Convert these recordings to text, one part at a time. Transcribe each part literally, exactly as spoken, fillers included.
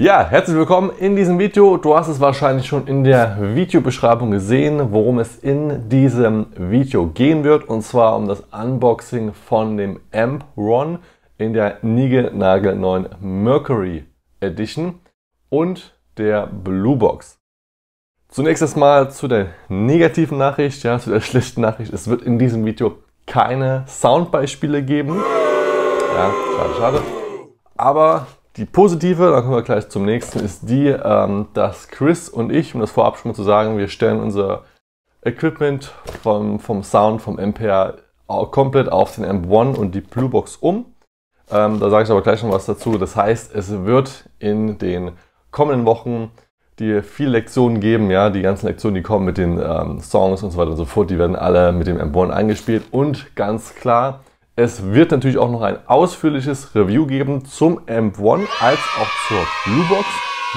Ja, herzlich willkommen in diesem Video. Du hast es wahrscheinlich schon in der Videobeschreibung gesehen, worum es in diesem Video gehen wird, und zwar um das Unboxing von dem A M P eins in der niegelnagelneuen Mercury Edition und der BluBox. Zunächst erstmal zu der negativen Nachricht, ja, zu der schlechten Nachricht. Es wird in diesem Video keine Soundbeispiele geben. Ja, schade, schade. Aber die positive, dann kommen wir gleich zum nächsten, ist die, ähm, dass Chris und ich, um das vorab schon mal zu sagen, wir stellen unser Equipment vom, vom Sound, vom M P A komplett auf den A M P eins und die BluBox um. Ähm, da sage ich aber gleich noch was dazu. Das heißt, es wird in den kommenden Wochen die viele Lektionen geben, ja, die ganzen Lektionen, die kommen mit den ähm, Songs und so weiter und so fort, die werden alle mit dem A M P eins eingespielt. Und ganz klar, es wird natürlich auch noch ein ausführliches Review geben zum A M P eins als auch zur BluBox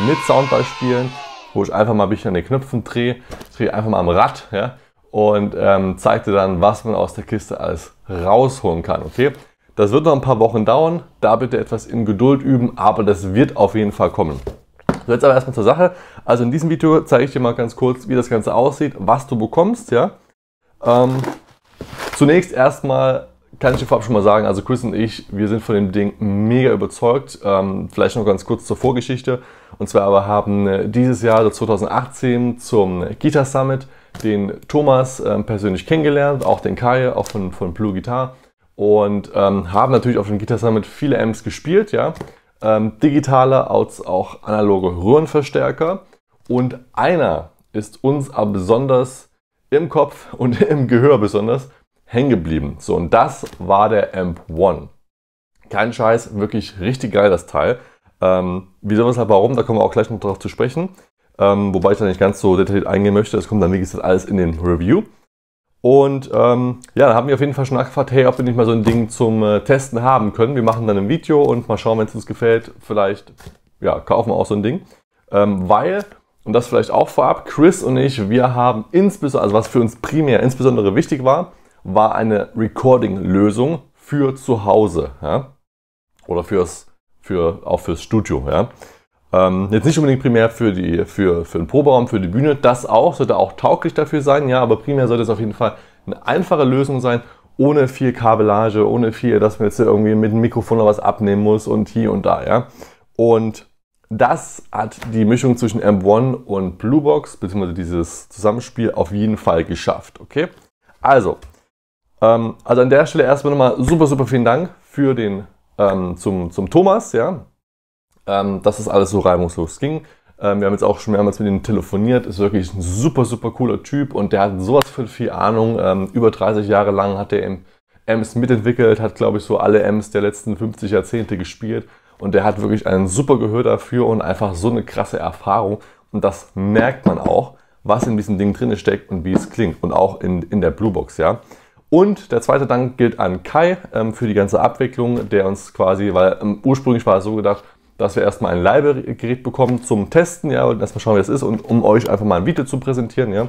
mit Soundbeispielen, wo ich einfach mal ein bisschen an den Knöpfen drehe, drehe einfach mal am Rad, ja, und ähm, zeige dir dann, was man aus der Kiste alles rausholen kann. Okay, das wird noch ein paar Wochen dauern, da bitte etwas in Geduld üben, aber das wird auf jeden Fall kommen. So, jetzt aber erstmal zur Sache. Also in diesem Video zeige ich dir mal ganz kurz, wie das Ganze aussieht, was du bekommst. Ja, ähm, zunächst erstmal kann ich dir vorab schon mal sagen, also Chris und ich, wir sind von dem Ding mega überzeugt. Ähm, vielleicht noch ganz kurz zur Vorgeschichte. Und zwar aber haben dieses Jahr, also zweitausendachtzehn, zum Guitar Summit den Thomas ähm, persönlich kennengelernt, auch den Kai, auch von, von BluGuitar. Und ähm, haben natürlich auf dem Guitar Summit viele Amps gespielt, ja. Ähm, digitale als auch analoge Röhrenverstärker. Und einer ist uns aber besonders im Kopf und im Gehör besonders hängen geblieben. So, und das war der A M P eins. Kein Scheiß, wirklich richtig geil das Teil. Ähm, wieso, weshalb, warum, da kommen wir auch gleich noch drauf zu sprechen. Ähm, wobei ich da nicht ganz so detailliert eingehen möchte, das kommt dann, wie gesagt, alles in den Review. Und ähm, ja, da haben wir auf jeden Fall schon nachgefragt, hey, ob wir nicht mal so ein Ding zum äh, Testen haben können. Wir machen dann ein Video und mal schauen, wenn es uns gefällt, vielleicht, ja, kaufen wir auch so ein Ding. Ähm, weil, und das vielleicht auch vorab, Chris und ich, wir haben insbesondere, also was für uns primär insbesondere wichtig war, war eine Recording-Lösung für zu Hause, ja? Oder fürs, für, auch fürs Studio. Ja? Ähm, jetzt nicht unbedingt primär für, die, für, für den Proberaum, für die Bühne, das auch, sollte auch tauglich dafür sein, ja, aber primär sollte es auf jeden Fall eine einfache Lösung sein, ohne viel Kabellage, ohne viel, dass man jetzt irgendwie mit dem Mikrofon noch was abnehmen muss und hier und da. Ja? Und das hat die Mischung zwischen A M P eins und BluBox, beziehungsweise dieses Zusammenspiel, auf jeden Fall geschafft. Okay? Also, Also an der Stelle erstmal nochmal super, super vielen Dank für den, ähm, zum, zum Thomas, ja, ähm, dass das alles so reibungslos ging. Ähm, wir haben jetzt auch schon mehrmals mit ihm telefoniert, ist wirklich ein super, super cooler Typ und der hat sowas von viel Ahnung. Ähm, über dreißig Jahre lang hat er Amps mitentwickelt, hat, glaube ich, so alle Amps der letzten fünfzig Jahrzehnte gespielt und der hat wirklich ein super Gehör dafür und einfach so eine krasse Erfahrung und das merkt man auch, was in diesem Ding drin steckt und wie es klingt und auch in, in der BluBox, ja. Und der zweite Dank gilt an Kai ähm, für die ganze Abwicklung, der uns quasi, weil ähm, ursprünglich war es so gedacht, dass wir erstmal ein Leihgerät bekommen zum Testen, ja, und erstmal schauen, wie das ist und um euch einfach mal ein Video zu präsentieren, ja,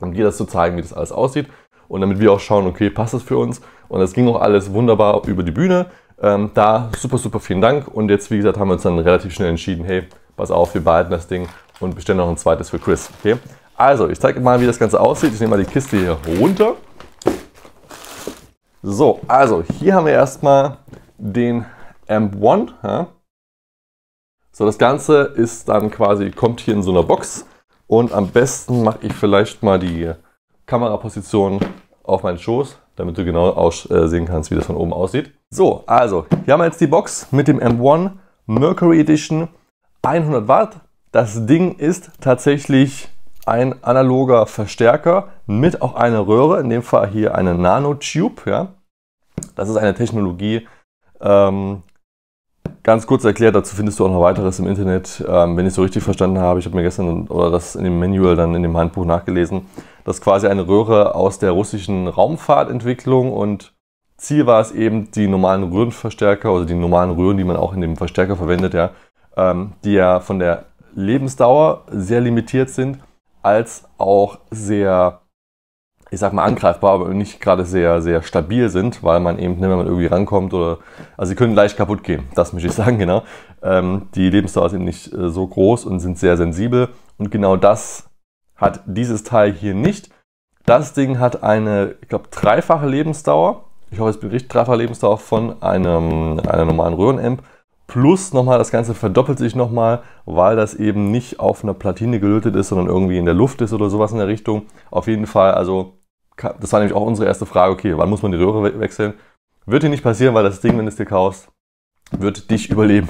um dir das zu zeigen, wie das alles aussieht und damit wir auch schauen, okay, passt das für uns und das ging auch alles wunderbar über die Bühne. Ähm, da super, super vielen Dank und jetzt, wie gesagt, haben wir uns dann relativ schnell entschieden, hey, pass auf, wir behalten das Ding und bestellen noch ein zweites für Chris, okay? Also, ich zeige mal, wie das Ganze aussieht. Ich nehme mal die Kiste hier runter. So, also hier haben wir erstmal den A M P eins. Ja. So, das Ganze ist dann quasi, kommt hier in so einer Box und am besten mache ich vielleicht mal die Kameraposition auf meinen Schoß, damit du genau aussehen kannst, wie das von oben aussieht. So, also hier haben wir jetzt die Box mit dem A M P eins Mercury Edition hundert Watt. Das Ding ist tatsächlich ein analoger Verstärker mit auch einer Röhre, in dem Fall hier eine Nano Tube. Ja. Das ist eine Technologie, ähm, ganz kurz erklärt, dazu findest du auch noch weiteres im Internet, ähm, wenn ich es so richtig verstanden habe. Ich habe mir gestern oder das in dem Manual dann in dem Handbuch nachgelesen, dass quasi eine Röhre aus der russischen Raumfahrtentwicklung und Ziel war es eben, die normalen Röhrenverstärker, also die normalen Röhren, die man auch in dem Verstärker verwendet, ja, ähm, die ja von der Lebensdauer sehr limitiert sind, als auch sehr ich sag mal, angreifbar, aber nicht gerade sehr, sehr stabil sind, weil man eben nicht mehr irgendwie rankommt oder, also sie können leicht kaputt gehen, das möchte ich sagen, genau. Ähm, die Lebensdauer ist eben nicht äh, so groß und sind sehr sensibel und genau das hat dieses Teil hier nicht. Das Ding hat eine, ich glaube, dreifache Lebensdauer, ich hoffe, es berichtet dreifache Lebensdauer von einem, einer normalen Röhrenamp, plus nochmal, das Ganze verdoppelt sich nochmal, weil das eben nicht auf einer Platine gelötet ist, sondern irgendwie in der Luft ist oder sowas in der Richtung. Auf jeden Fall, also das war nämlich auch unsere erste Frage, okay, wann muss man die Röhre wechseln? Wird dir nicht passieren, weil das Ding, wenn du es dir kaufst, wird dich überleben.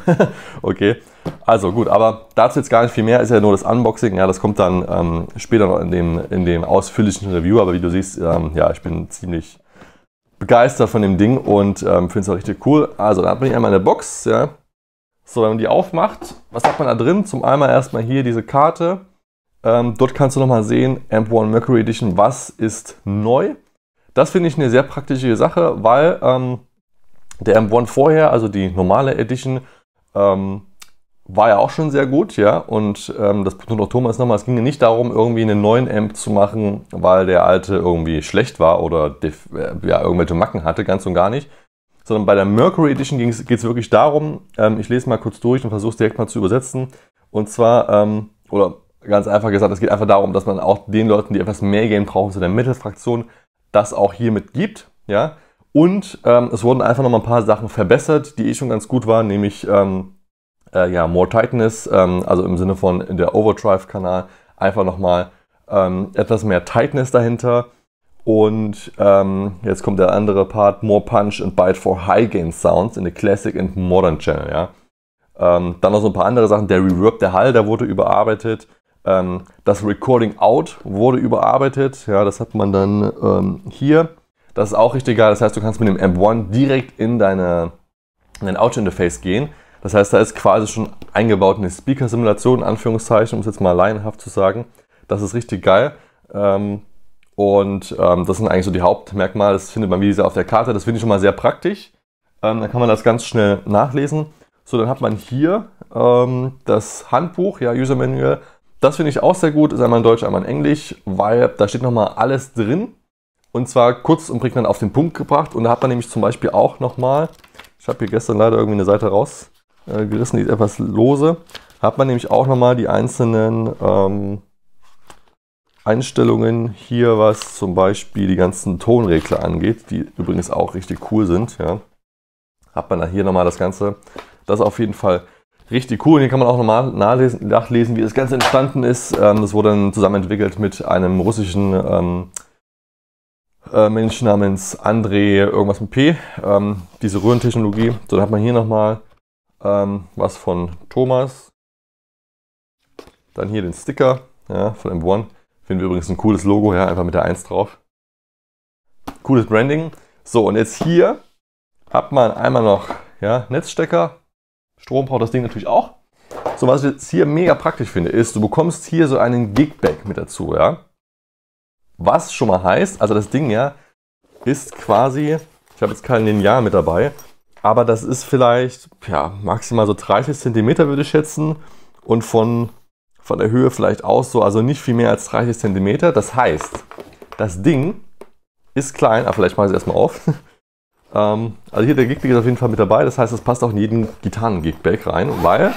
Okay, also gut, aber dazu jetzt gar nicht viel mehr, ist ja nur das Unboxing, ja, das kommt dann ähm, später noch in dem, in dem ausführlichen Review, aber wie du siehst, ähm, ja, ich bin ziemlich begeistert von dem Ding und ähm, finde es auch richtig cool. Also, da hat man hier einmal eine Box, ja. So, wenn man die aufmacht, was hat man da drin? Zum einen erstmal hier diese Karte. Ähm, dort kannst du nochmal sehen, A M P one Mercury Edition, was ist neu? Das finde ich eine sehr praktische Sache, weil ähm, der A M P one vorher, also die normale Edition, ähm, war ja auch schon sehr gut, ja. Und ähm, das betont auch Thomas nochmal, es ging ja nicht darum, irgendwie einen neuen Amp zu machen, weil der alte irgendwie schlecht war oder ja, irgendwelche Macken hatte, ganz und gar nicht. Sondern bei der Mercury Edition geht es wirklich darum, ähm, ich lese mal kurz durch und versuche es direkt mal zu übersetzen. Und zwar, ähm, oder... ganz einfach gesagt, es geht einfach darum, dass man auch den Leuten, die etwas mehr Game brauchen, zu der Mittelfraktion, das auch hiermit gibt. Ja? Und ähm, es wurden einfach nochmal ein paar Sachen verbessert, die eh schon ganz gut waren, nämlich ähm, äh, ja, More Tightness, ähm, also im Sinne von in der Overdrive-Kanal, einfach nochmal ähm, etwas mehr Tightness dahinter. Und ähm, jetzt kommt der andere Part, More Punch and Bite for High Gain Sounds in the Classic and Modern Channel. Ja? Ähm, dann noch so ein paar andere Sachen, der Reverb, der Hall, der wurde überarbeitet. Das Recording Out wurde überarbeitet, ja, das hat man dann ähm, hier. Das ist auch richtig geil, das heißt, du kannst mit dem A M P one direkt in, deine, in dein Audio-Interface gehen. Das heißt, da ist quasi schon eingebaut eine Speaker-Simulation, in Anführungszeichen, um es jetzt mal laienhaft zu sagen. Das ist richtig geil. Ähm, und ähm, das sind eigentlich so die Hauptmerkmale, das findet man wie gesagt auf der Karte. Das finde ich schon mal sehr praktisch. Ähm, dann kann man das ganz schnell nachlesen. So, dann hat man hier ähm, das Handbuch, ja, User Manual. Das finde ich auch sehr gut, ist einmal in Deutsch, einmal in Englisch, weil da steht nochmal alles drin und zwar kurz und prägnant auf den Punkt gebracht und da hat man nämlich zum Beispiel auch nochmal, ich habe hier gestern leider irgendwie eine Seite rausgerissen, die ist etwas lose, hat man nämlich auch nochmal die einzelnen ähm, Einstellungen hier, was zum Beispiel die ganzen Tonregler angeht, die übrigens auch richtig cool sind, ja. Hat man da hier nochmal das Ganze, das auf jeden Fall richtig cool. Und hier kann man auch nochmal nachlesen, wie das Ganze entstanden ist. Das wurde dann zusammen entwickelt mit einem russischen ähm, äh, Menschen namens André irgendwas mit P. Ähm, diese Röhrentechnologie. So, dann hat man hier nochmal ähm, was von Thomas. Dann hier den Sticker, ja, von A M P one. Finden wir übrigens ein cooles Logo, ja, einfach mit der eins drauf. Cooles Branding. So, und jetzt hier hat man einmal noch, ja, Netzstecker. Strom braucht das Ding natürlich auch. So, was ich jetzt hier mega praktisch finde, ist, du bekommst hier so einen Gig-Bag mit dazu, ja. Was schon mal heißt, also das Ding, ja, ist quasi, ich habe jetzt keinen Linear mit dabei, aber das ist vielleicht, ja, maximal so dreißig Zentimeter würde ich schätzen und von, von der Höhe vielleicht aus so, also nicht viel mehr als dreißig Zentimeter. Das heißt, das Ding ist klein, aber vielleicht mache ich es erstmal auf. Also hier der Gig-Bag ist auf jeden Fall mit dabei, das heißt, das passt auch in jeden Gitarren-Gig-Bag rein, weil,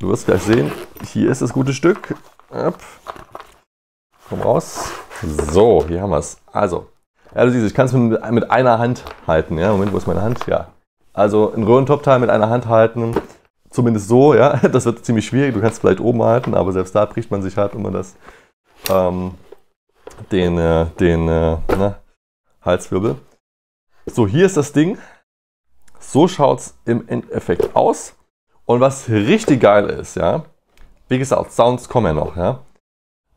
du wirst gleich sehen, hier ist das gute Stück, komm raus, so, hier haben wir es, also, ja, du siehst, ich kann es mit, mit einer Hand halten, ja, Moment, wo ist meine Hand, ja, also ein Röhrentopteil mit einer Hand halten, zumindest so, ja, das wird ziemlich schwierig, du kannst es vielleicht oben halten, aber selbst da bricht man sich halt, wenn man das, ähm, den, äh, den, äh, na, Halswirbel. So, hier ist das Ding. So schaut es im Endeffekt aus. Und was richtig geil ist, ja, wie gesagt, Sounds kommen ja noch, ja.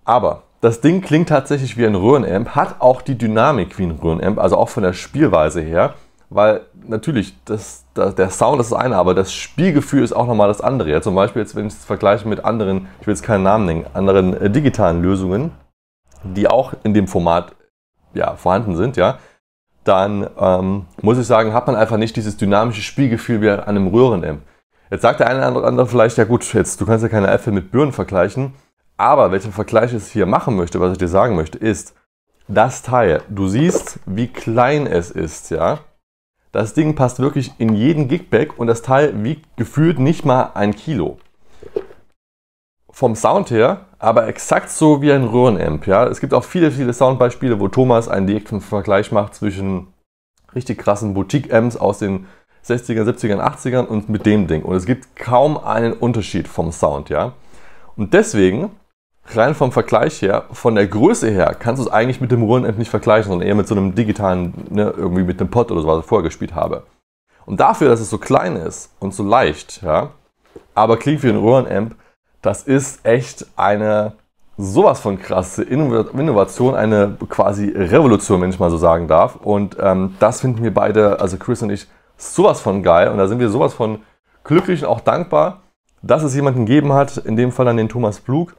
Aber das Ding klingt tatsächlich wie ein Röhrenamp, hat auch die Dynamik wie ein Röhrenamp, also auch von der Spielweise her, weil natürlich das, das, der Sound ist das eine, aber das Spielgefühl ist auch nochmal das andere. Ja, zum Beispiel jetzt, wenn ich es vergleiche mit anderen, ich will jetzt keinen Namen nennen, anderen äh, digitalen Lösungen, die auch in dem Format, ja, vorhanden sind, ja. Dann ähm, muss ich sagen, hat man einfach nicht dieses dynamische Spielgefühl wie an einem Röhrenamp. Jetzt sagt der eine oder andere vielleicht, ja gut, jetzt, du kannst ja keine Äpfel mit Birnen vergleichen, aber welchen Vergleich ich jetzt hier machen möchte, was ich dir sagen möchte, ist, das Teil. Du siehst, wie klein es ist, ja. Das Ding passt wirklich in jeden Gigbag und das Teil wiegt gefühlt nicht mal ein Kilo. Vom Sound her, aber exakt so wie ein Röhrenamp, ja. Es gibt auch viele, viele Soundbeispiele, wo Thomas einen direkten Vergleich macht zwischen richtig krassen Boutique-Amps aus den sechzigern, siebzigern, achtzigern und mit dem Ding. Und es gibt kaum einen Unterschied vom Sound, ja. Und deswegen, rein vom Vergleich her, von der Größe her, kannst du es eigentlich mit dem Röhrenamp nicht vergleichen, sondern eher mit so einem digitalen, ne, irgendwie mit einem Pod oder so, was ich vorher gespielt habe. Und dafür, dass es so klein ist und so leicht, ja, aber klingt wie ein Röhrenamp, das ist echt eine sowas von krasse Innovation, eine quasi Revolution, wenn ich mal so sagen darf. Und ähm, das finden wir beide, also Chris und ich, sowas von geil. Und da sind wir sowas von glücklich und auch dankbar, dass es jemanden gegeben hat, in dem Fall dann den Thomas Blug,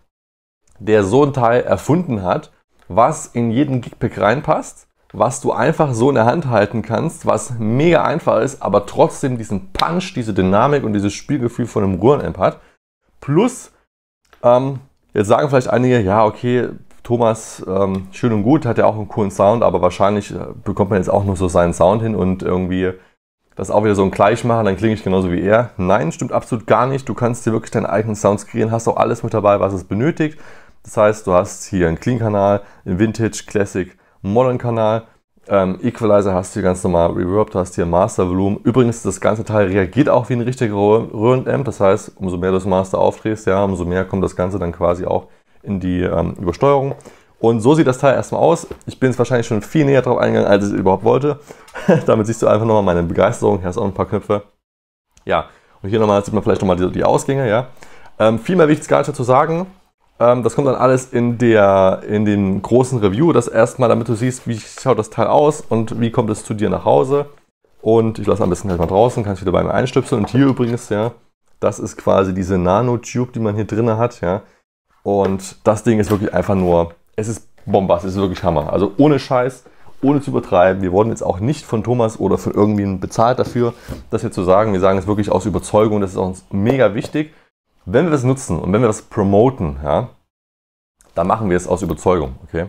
der so ein Teil erfunden hat, was in jeden Gigpack reinpasst, was du einfach so in der Hand halten kannst, was mega einfach ist, aber trotzdem diesen Punch, diese Dynamik und dieses Spielgefühl von einem Röhrenamp hat. Plus, ähm, jetzt sagen vielleicht einige, ja okay, Thomas, ähm, schön und gut, hat ja auch einen coolen Sound, aber wahrscheinlich bekommt man jetzt auch nur so seinen Sound hin und irgendwie das auch wieder so ein Gleich machen, dann klinge ich genauso wie er. Nein, stimmt absolut gar nicht. Du kannst dir wirklich deinen eigenen Sound kreieren, hast auch alles mit dabei, was es benötigt. Das heißt, du hast hier einen Clean-Kanal, einen Vintage, Classic, Modern-Kanal, ähm, Equalizer hast du hier ganz normal, Reverb, du hast hier Master Volume. Übrigens, das ganze Teil reagiert auch wie ein richtiger Röhrenamp. Das heißt, umso mehr du das Master aufdrehst, ja, umso mehr kommt das Ganze dann quasi auch in die ähm, Übersteuerung. Und so sieht das Teil erstmal aus. Ich bin jetzt wahrscheinlich schon viel näher drauf eingegangen, als ich es überhaupt wollte. Damit siehst du einfach nochmal meine Begeisterung. Hier hast auch ein paar Knöpfe. Ja, und hier nochmal sieht man vielleicht nochmal die, die Ausgänge, ja. Ähm, viel mehr wichtig gar nicht dazu sagen. Das kommt dann alles in, der, in dem großen Review, das erstmal, damit du siehst, wie schaut das Teil aus und wie kommt es zu dir nach Hause. Und ich lasse am besten gleich mal draußen, kann ich wieder bei mir einstöpseln. Und hier übrigens, ja, das ist quasi diese Nano Tube, die man hier drin hat, ja. Und das Ding ist wirklich einfach nur, es ist Bombast, es ist wirklich Hammer. Also ohne Scheiß, ohne zu übertreiben. Wir wurden jetzt auch nicht von Thomas oder von irgendjemandem bezahlt dafür, das hier zu sagen. Wir sagen es wirklich aus Überzeugung, das ist uns mega wichtig. Wenn wir das nutzen und wenn wir das promoten, ja, dann machen wir es aus Überzeugung, okay?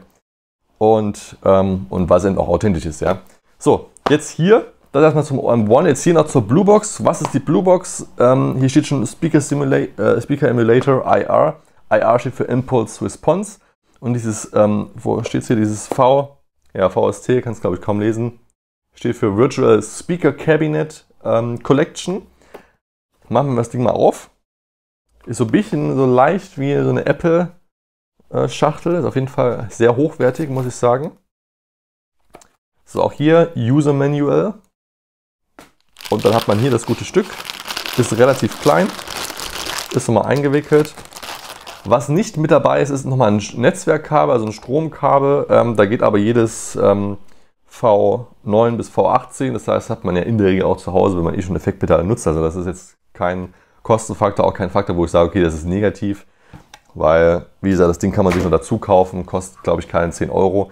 Und, ähm, und weil es eben auch authentisch ist, ja? So, jetzt hier, das erstmal zum A M P eins, jetzt hier noch zur BluBox. Was ist die BluBox? Ähm, hier steht schon Speaker, Simula- äh, Speaker Emulator I R. I R steht für Impulse Response. Und dieses, ähm, wo steht es hier, dieses V, ja, V S T, kann es glaube ich kaum lesen, steht für Virtual Speaker Cabinet ähm, Collection. Machen wir das Ding mal auf. Ist so ein bisschen so leicht wie so eine Apple-Schachtel. Ist auf jeden Fall sehr hochwertig, muss ich sagen. So, auch hier User Manual. Und dann hat man hier das gute Stück. Ist relativ klein. Ist nochmal eingewickelt. Was nicht mit dabei ist, ist nochmal ein Netzwerkkabel, also ein Stromkabel. Ähm, da geht aber jedes ähm, V neun bis V achtzehn. Das heißt, hat man ja in der Regel auch zu Hause, wenn man eh schon Effektpedale nutzt. Also das ist jetzt kein Kostenfaktor, auch kein Faktor, wo ich sage, okay, das ist negativ, weil, wie gesagt, das Ding kann man sich noch dazu kaufen, kostet, glaube ich, keine zehn Euro.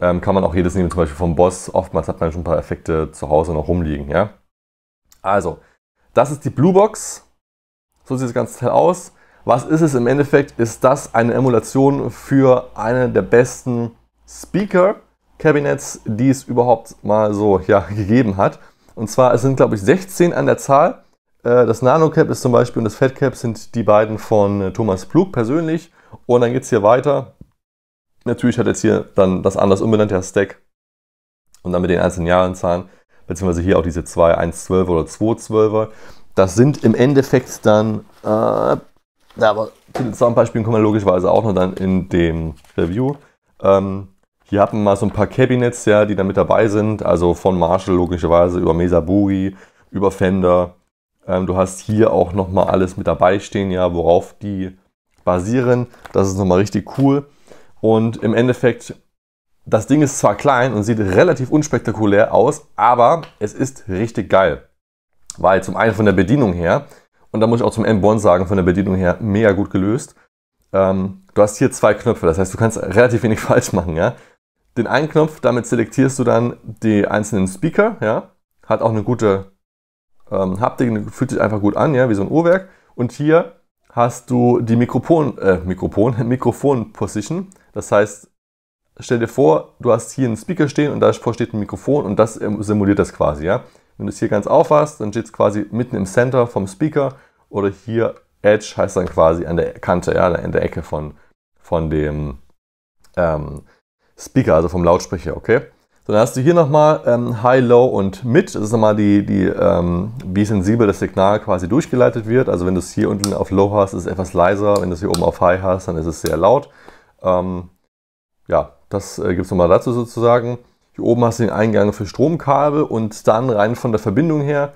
Ähm, kann man auch jedes nehmen, zum Beispiel vom Boss. Oftmals hat man schon ein paar Effekte zu Hause noch rumliegen, ja. Also, das ist die BluBox. So sieht das ganze Teil aus. Was ist es im Endeffekt? Ist das eine Emulation für einen der besten Speaker-Cabinets, die es überhaupt mal so, ja, gegeben hat. Und zwar, es sind, glaube ich, sechzehn an der Zahl. Das Nano-Cap ist zum Beispiel und das Fat-Cap sind die beiden von Thomas Blug persönlich. Und dann geht es hier weiter. Natürlich hat jetzt hier dann das anders umbenannte, der Stack. Und dann mit den einzelnen Jahrenzahlen, beziehungsweise hier auch diese zwei eins zwölf oder zwei zwölfer. Das sind im Endeffekt dann, äh, aber zu den Soundbeispielen kommen wir logischerweise auch noch dann in dem Review. Ähm, hier hatten wir mal so ein paar Cabinets, ja, die da mit dabei sind. Also von Marshall logischerweise über Mesa Boogie, über Fender. Du hast hier auch nochmal alles mit dabei stehen, ja, worauf die basieren. Das ist nochmal richtig cool. Und im Endeffekt, das Ding ist zwar klein und sieht relativ unspektakulär aus, aber es ist richtig geil. Weil zum einen von der Bedienung her, und da muss ich auch zum A M P eins sagen, von der Bedienung her mega gut gelöst. Ähm, du hast hier zwei Knöpfe, das heißt, du kannst relativ wenig falsch machen, ja. Den einen Knopf, damit selektierst du dann die einzelnen Speaker, ja. Hat auch eine gute Ähm, Haptik, fühlt sich einfach gut an, ja, wie so ein Uhrwerk. Und hier hast du die Mikrofon, äh, Mikrofon, Mikrofon Position. Das heißt, stell dir vor, du hast hier einen Speaker stehen und davor steht ein Mikrofon und das simuliert das quasi, ja. Wenn du es hier ganz aufhast, dann steht es quasi mitten im Center vom Speaker oder hier Edge heißt dann quasi an der Kante, ja, an der Ecke von, von dem ähm, Speaker, also vom Lautsprecher, okay. So, dann hast du hier nochmal ähm, High, Low und Mid, das ist nochmal die, die ähm, wie sensibel das Signal quasi durchgeleitet wird. Also wenn du es hier unten auf Low hast, ist es etwas leiser, wenn du es hier oben auf High hast, dann ist es sehr laut. Ähm, ja, das äh, gibt es nochmal dazu sozusagen. Hier oben hast du den Eingang für Stromkabel und dann rein von der Verbindung her.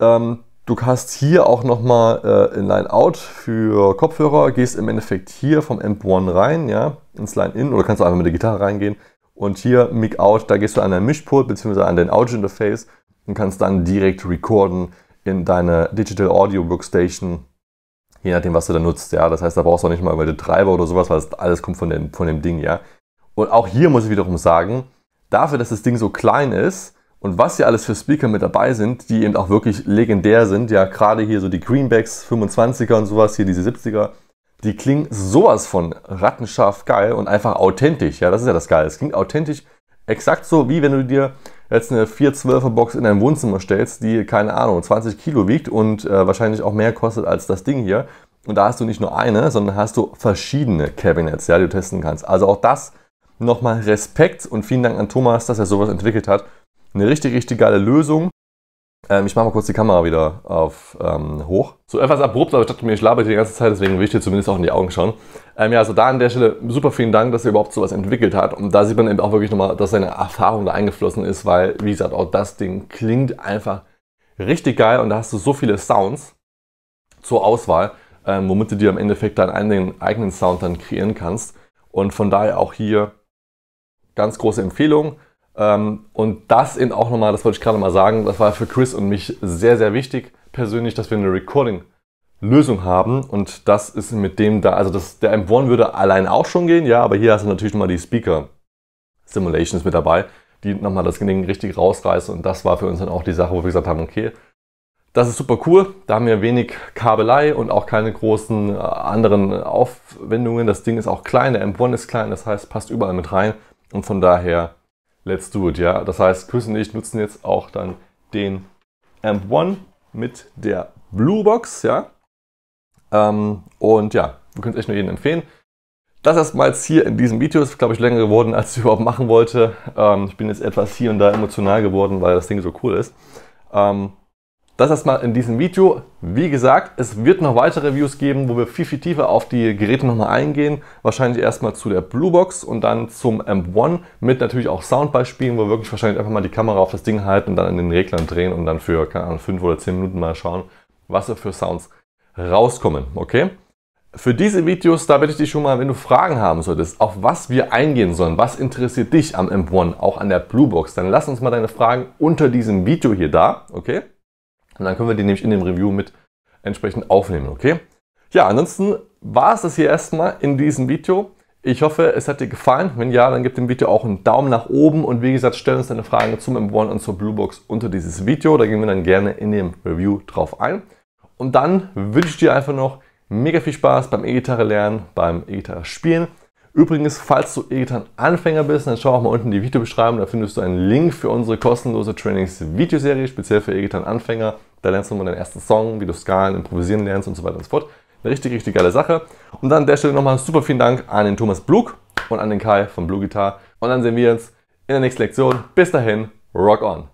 Ähm, du hast hier auch nochmal äh, Line-Out für Kopfhörer, gehst im Endeffekt hier vom A M P eins rein, ja, ins Line-In oder kannst du einfach mit der Gitarre reingehen. Und hier Mic-Out, da gehst du an dein Mischpult bzw. an den Audio-Interface und kannst dann direkt recorden in deine Digital Audio Workstation, je nachdem was du da nutzt, ja. Das heißt, da brauchst du auch nicht mal über den Treiber oder sowas, weil das alles kommt von dem, von dem Ding, ja. Und auch hier muss ich wiederum sagen, dafür, dass das Ding so klein ist und was hier alles für Speaker mit dabei sind, die eben auch wirklich legendär sind, ja, gerade hier so die Greenbacks, fünfundzwanziger und sowas, hier diese siebziger, die klingen sowas von rattenscharf geil und einfach authentisch, ja, das ist ja das Geile. Es klingt authentisch, exakt so, wie wenn du dir jetzt eine vier zwölfer Box in dein Wohnzimmer stellst, die, keine Ahnung, zwanzig Kilo wiegt und äh, wahrscheinlich auch mehr kostet als das Ding hier. Und da hast du nicht nur eine, sondern hast du verschiedene Cabinets, ja, die du testen kannst. Also auch das nochmal Respekt und vielen Dank an Thomas, dass er sowas entwickelt hat. Eine richtig, richtig geile Lösung. Ähm, ich mache mal kurz die Kamera wieder auf ähm, hoch. So etwas abrupt, aber ich dachte mir, ich labere die ganze Zeit, deswegen will ich dir zumindest auch in die Augen schauen. Ähm, ja, also da an der Stelle super vielen Dank, dass er überhaupt sowas entwickelt hat. Und da sieht man eben auch wirklich nochmal, dass seine Erfahrung da eingeflossen ist, weil, wie gesagt, auch das Ding klingt einfach richtig geil und da hast du so viele Sounds zur Auswahl, ähm, womit du dir im Endeffekt deinen eigenen Sound dann kreieren kannst. Und von daher auch hier ganz große Empfehlung. Und das eben auch nochmal, das wollte ich gerade mal sagen, das war für Chris und mich sehr, sehr wichtig persönlich, dass wir eine Recording-Lösung haben und das ist mit dem da, also das, der A M P eins würde allein auch schon gehen, ja, aber hier hast du natürlich nochmal die Speaker-Simulations mit dabei, die nochmal das Ding richtig rausreißen und das war für uns dann auch die Sache, wo wir gesagt haben, okay, das ist super cool, da haben wir wenig Kabelei und auch keine großen anderen Aufwendungen, das Ding ist auch klein, der A M P eins ist klein, das heißt, passt überall mit rein und von daher... Let's do it, ja. Das heißt, Chris und ich nutzen jetzt auch dann den A M P eins mit der BluBox, ja. Ähm, und ja, wir können es echt nur jedem empfehlen. Das erstmal jetzt hier in diesem Video ist, glaube ich, länger geworden, als ich überhaupt machen wollte. Ähm, ich bin jetzt etwas hier und da emotional geworden, weil das Ding so cool ist. Ähm, das erstmal in diesem Video. Wie gesagt, es wird noch weitere Reviews geben, wo wir viel, viel tiefer auf die Geräte nochmal eingehen. Wahrscheinlich erstmal zu der BluBox und dann zum A M P eins mit natürlich auch Soundbeispielen, wo wir wirklich wahrscheinlich einfach mal die Kamera auf das Ding halten und dann an den Reglern drehen und dann für, keine Ahnung, fünf oder zehn Minuten mal schauen, was da für Sounds rauskommen, okay? Für diese Videos, da bitte ich dich schon mal, wenn du Fragen haben solltest, auf was wir eingehen sollen, was interessiert dich am A M P eins, auch an der BluBox, dann lass uns mal deine Fragen unter diesem Video hier da, okay? Und dann können wir die nämlich in dem Review mit entsprechend aufnehmen, okay? Ja, ansonsten war es das hier erstmal in diesem Video. Ich hoffe, es hat dir gefallen. Wenn ja, dann gib dem Video auch einen Daumen nach oben. Und wie gesagt, stell uns deine Fragen zum A M P eins und zur BluBox unter dieses Video. Da gehen wir dann gerne in dem Review drauf ein. Und dann wünsche ich dir einfach noch mega viel Spaß beim E-Gitarre lernen, beim E-Gitarre spielen. Übrigens, falls du E-Gitarren-Anfänger bist, dann schau auch mal unten in die Videobeschreibung, da findest du einen Link für unsere kostenlose Trainings-Videoserie, speziell für E-Gitarren-Anfänger. Da lernst du mal deinen ersten Song, wie du Skalen, Improvisieren lernst und so weiter und so fort. Eine richtig, richtig geile Sache. Und dann an der Stelle nochmal super vielen Dank an den Thomas Blug und an den Kai von BluGuitar. Und dann sehen wir uns in der nächsten Lektion. Bis dahin, rock on!